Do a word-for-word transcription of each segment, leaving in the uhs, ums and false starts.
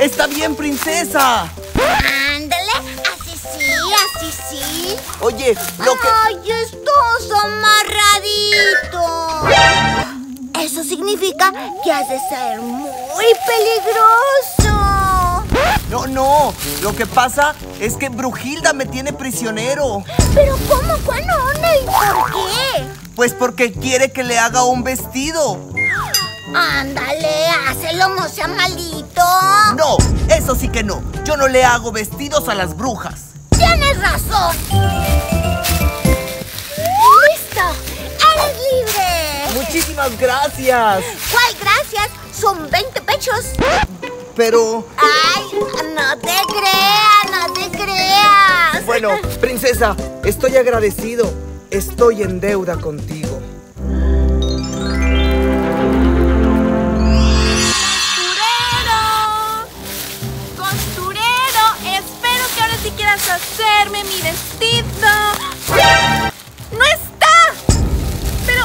¡Está bien, princesa! ¡Ándale! ¡Así sí, así sí! Oye, lo que... ¡Ay, estás amarradito! Eso significa que has de ser muy peligroso. No, no. Lo que pasa es que Brujilda me tiene prisionero. ¿Pero cómo? ¿Cuándo? ¿Y por qué? Pues porque quiere que le haga un vestido. ¡Ándale! ¡Hácelo, no sea malito! ¡No! ¡Eso sí que no! Yo no le hago vestidos a las brujas. ¡Tienes razón! ¡Listo! ¡Eres libre! ¡Muchísimas gracias! ¿Cuál gracias? ¡Son veinte pechos! Pero... ¡Ay! ¡No te creas! ¡No te creas! Bueno, princesa, estoy agradecido. Estoy en deuda contigo. Quieras hacerme mi vestido. ¡No está! Pero,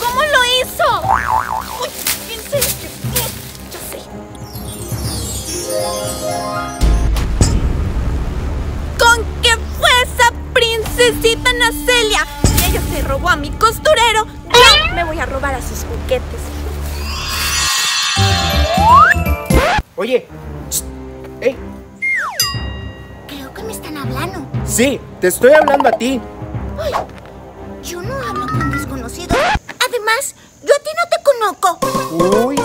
¿cómo lo hizo? Uy, piensa esto. Ya sé. ¿Con qué fue esa princesita Ana Celia? Si ella se robó a mi costurero, yo me voy a robar a sus juguetes. Oye. ¡Ey! ¿Me están hablando? Sí, te estoy hablando a ti. Ay, yo no hablo con desconocidos. Además, yo a ti no te conozco. Uy.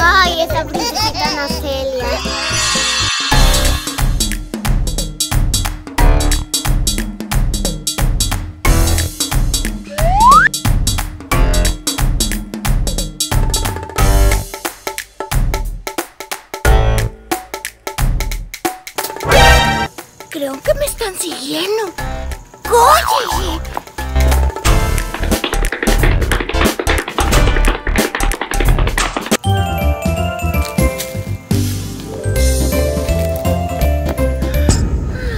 Ay, esa princesita Ana Celia. Creo que me están siguiendo. ¡Oye!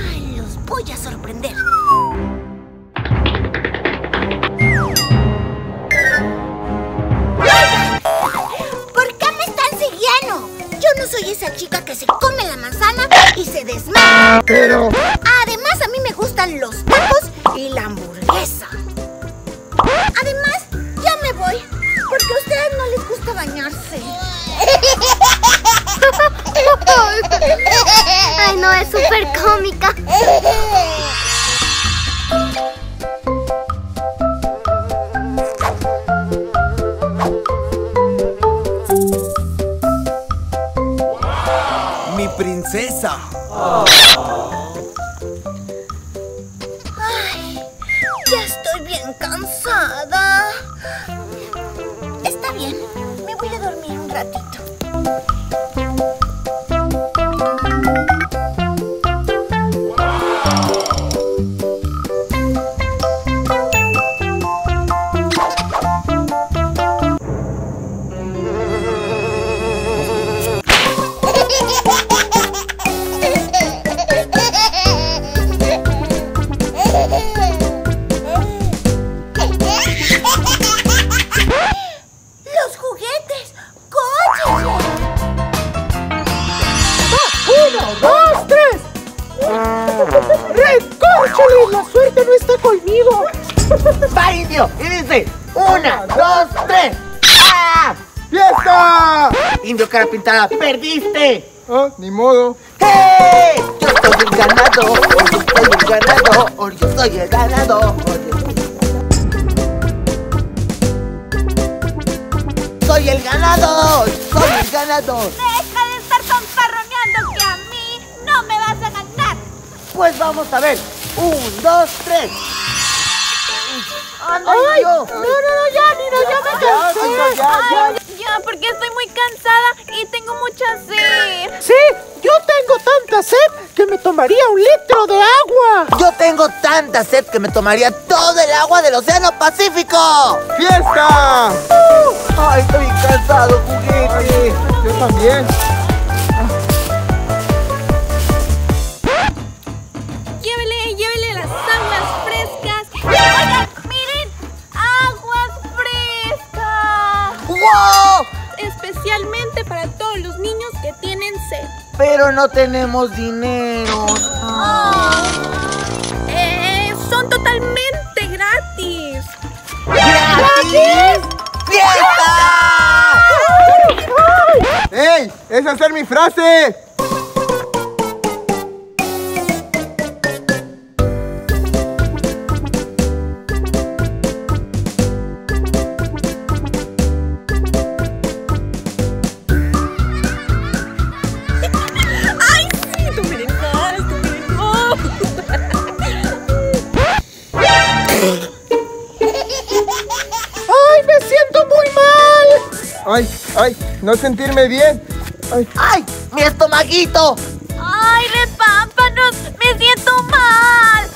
Ay, los voy a sorprender. ¿Por qué me están siguiendo? Yo no soy esa chica que se come la manzana y se desmaya. Pero... Además, a mí me gustan los tacos y la hamburguesa. Además, ya me voy, porque a ustedes no les gusta bañarse. Ay, no, es súper cómica. Princesa. Oh. Ay, ya estoy bien cansada. Está bien, me voy a dormir un ratito. Pintada, perdiste. Ah, ni modo. ¡Hey! Yo soy el ganado, yo soy el ganado, yo soy el ganado. Soy el ganado, soy el ganado. Deja de estar fanfarroneando que a mí no me vas a ganar. Pues vamos a ver. Un, dos, tres. Ay, ay, no, no, no, ya, Nina, ya, ya me cansé. Ya, ya, ya. Ay, ya, porque estoy muy cansada y tengo mucha sed. Sí, yo tengo tanta sed que me tomaría un litro de agua. Yo tengo tanta sed que me tomaría todo el agua del Océano Pacífico. ¡Fiesta! Uh, ay, estoy cansado, juguete. Yo también. Llévele, llévele las aulas frescas. ¡Oigan! ¡Miren! ¡Aguas frescas! ¡Wow! a todos los niños que tienen sed. Pero no tenemos dinero. Oh. Eh, son totalmente gratis. ¡Gratis! ¡Fiesta! ¡Ey! ¡Esa es mi frase! Ay, ay, no sentirme bien. Ay, ay, mi estomaguito. Ay, repámpanos, me siento mal.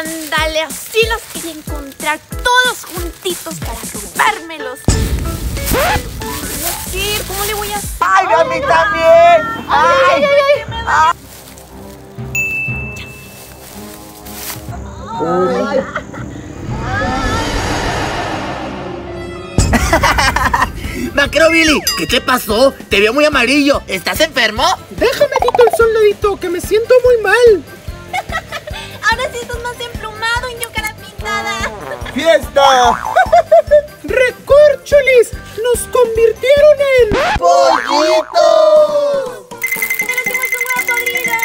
Ándale, así los quería encontrar todos juntitos para robármelos. Sí, ¿cómo le voy a hacer? Ay, a mí también. Ay, ay, ay, ay, ay. Ay. Ay. Macro Billy, ¿qué te pasó? Te veo muy amarillo. ¿Estás enfermo? Déjame quito el sol, ladito, que me siento muy mal. Ahora sí estás más emplumado, niño cara pintada. ¡Fiesta! ¡Recorcholis! ¡Nos convirtieron en pollitos! ¡Tenemos un huevo podrido!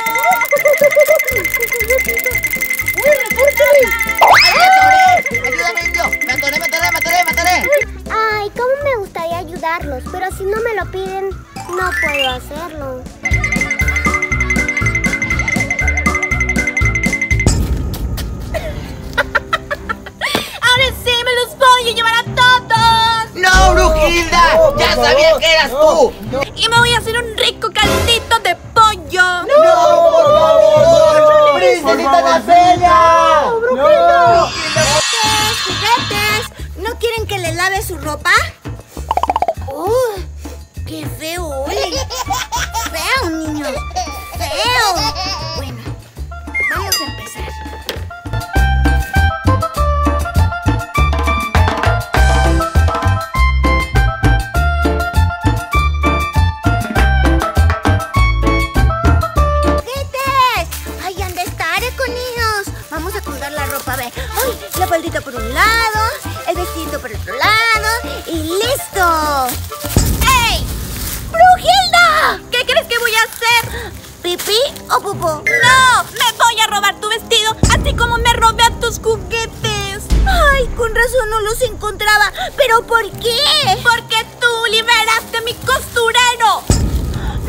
¡Uy, recorcholis! ¡Ay, me atoré! ¡Ayúdame, niño! ¡Me atoré, me atoré, me atoré, me atoré! Ay, cómo me gustaría ayudarlos, pero si no me lo piden, no puedo hacerlo. ¡Ahora sí me los voy a llevar a todos! ¡No, Brujilda! No, no, ¡ya sabía no, que eras no, tú! No. Y me voy a hacer un rico caldito de pollo. ¡No, no, por favor! No, no, ¡Princesita Ana Celia! ¡No, Brujilda! No. ¡Juguetes, juguetes! ¿No quieren que les lave su ropa? ¡Oh! ¡Qué feo! Oye, ¡feo, niños! ¡Feo! Bueno, vamos a empezar. ¡Juguetes! ¡Ay, han de estar con ellos! Vamos a colgar la ropa, a ver. ¡Ay! La faldita por un lado, el vestido por el otro lado y ¡listo! ¡Ey! ¡Brujilda! ¿Qué crees que voy a hacer? ¿Pipí o popó? ¡No! ¡Me voy a robar tu vestido así como me robé a tus juguetes! ¡Ay! Con razón no los encontraba. ¿Pero por qué? Porque tú liberaste a mi costurero.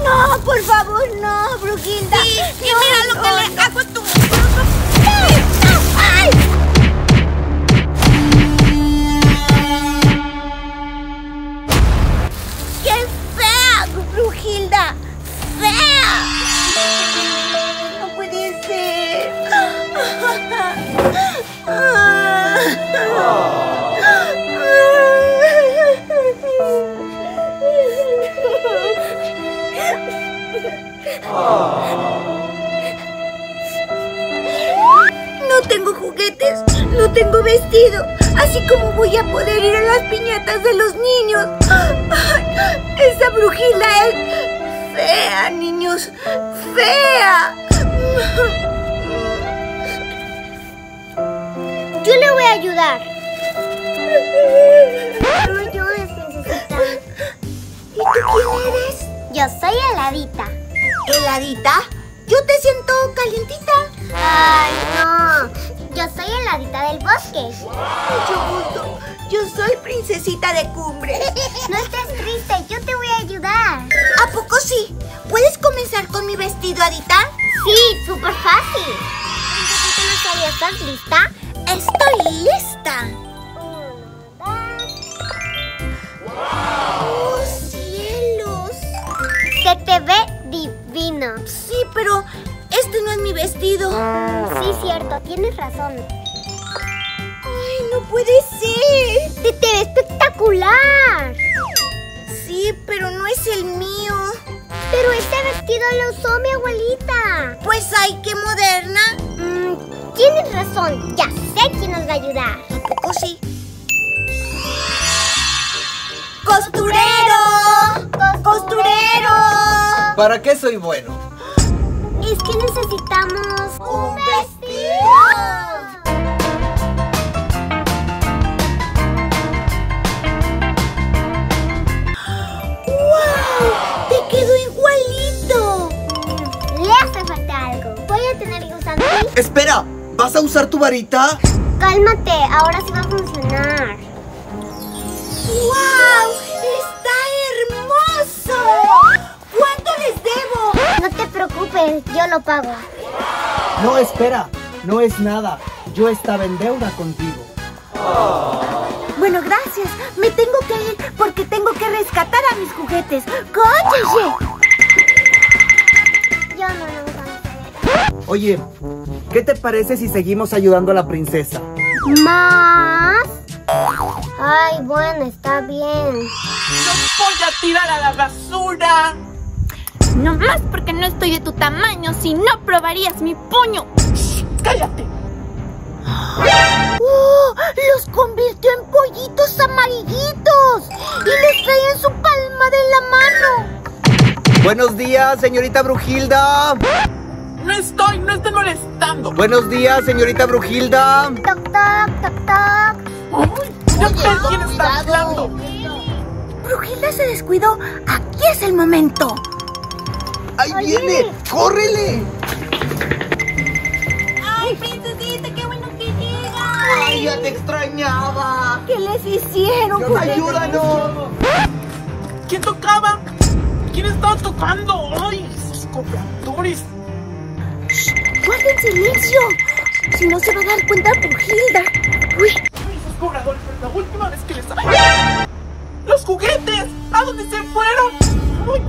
¡No! ¡Por favor, no, Brujilda! Sí, no, y mira lo no, que no. le hago a tu... ¡Ay! No, ¡ay! ¡Brujilda! ¡Fea! ¡No puede ser! No tengo juguetes, no tengo vestido. Así como voy a poder ir a las piñatas de los niños. Esa Brujilda es fea, niños. Fea. Yo le voy a ayudar. No me ayudes, princesita. ¿Y tú quién eres? Yo soy Heladita. ¿Heladita? Yo te siento calientita. Ay, no. Yo soy Heladita del Bosque. Mucho gusto. Yo soy Princesita de Cumbres. No estés triste, yo te voy a ayudar. ¿A poco sí? ¿Puedes comenzar con mi vestido, Hadita? Sí, súper fácil. Princesita Ana Celia, ¿estás lista? Estoy lista. Uno, dos. ¡Oh, cielos! Se te ve divino. Sí, pero... este no es mi vestido. Sí, cierto. Tienes razón. Ay, no puede ser. ¡Te, te ve espectacular! Sí, pero no es el mío. Pero este vestido lo usó mi abuelita. Pues ay, qué moderna. Mm, tienes razón. Ya sé quién nos va a ayudar. ¿A poco sí? ¡Costurero! ¡Costurero! ¡Costurero! ¿Para qué soy bueno? Es que necesitamos un vestido. ¡Espera! ¿Vas a usar tu varita? Cálmate, ahora sí va a funcionar. ¡Wow! ¡Está hermoso! ¿Cuánto les debo? No te preocupes, yo lo pago. No, espera, no es nada. Yo estaba en deuda contigo. Oh. Bueno, gracias. Me tengo que ir porque tengo que rescatar a mis juguetes. ¡Cóchese! Yo no lo encontré. Oye, ¿qué te parece si seguimos ayudando a la princesa? ¿Más? Ay, bueno, está bien. ¡No voy a tirar a la basura! No más porque no estoy de tu tamaño, si no probarías mi puño. Shh, ¡cállate! ¡Oh! ¡Los convirtió en pollitos amarillitos! ¡Y los trae en su palma de la mano! ¡Buenos días, señorita Brujilda! No estoy, no estoy molestando. Buenos días, señorita Brujilda. Toc, toc, toc, toc. Uy, no, ¿quién está hablando? Brujilda se descuidó. Aquí es el momento. ¡Ahí Oye. viene! ¡Córrele! ¡Ay, princesita, qué bueno que llegas! ¡Ay, ya te extrañaba! ¿Qué les hicieron? Dios, ¡ayúdanos! ¿Quién tocaba? ¿Quién estaba tocando? ¡Ay, sus cooperadores! ¡Guarden silencio! Si no se va a dar cuenta Brujilda. ¡Uy! ¡Esos cobradores! ¡La última vez que les ¡ay! ¡Los juguetes! ¿A dónde se fueron? ¡Uy!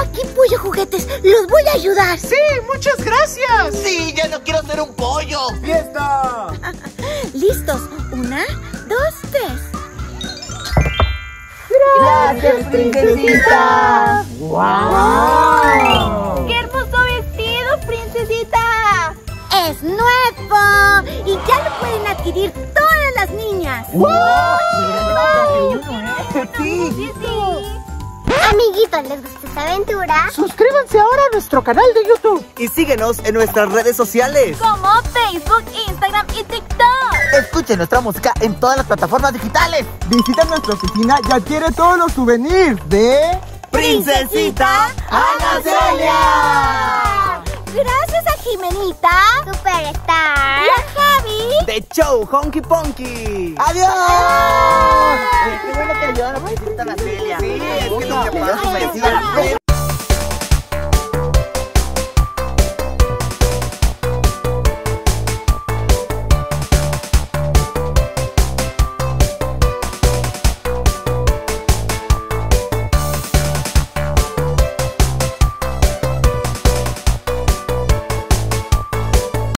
Aquí pollo juguetes, los voy a ayudar. Sí, muchas gracias. Sí, ya no quiero ser un pollo. ¡Fiesta! Listos, una, dos, tres. ¡Gracias, princesita! ¡Wow! ¡Qué hermoso vestido, princesita! ¡Es nuevo! Y ya lo pueden adquirir todas las niñas. ¡Wow! ¡Wow! Sí, sí, sí. Amiguitos, ¿les gustó esta aventura? Suscríbanse ahora a nuestro canal de YouTube. Y síguenos en nuestras redes sociales como Facebook, Instagram y TikTok. Escuchen nuestra música en todas las plataformas digitales. Visita nuestra oficina y adquiere todos los souvenirs de... ¡Princesita Ana Celia! Gracias a Jimenita, Superstar y a Javi de Show Honky Ponky. ¡Adiós! ¡Qué bueno que ayudaron a Princesita Ana Celia! Sí, es que no se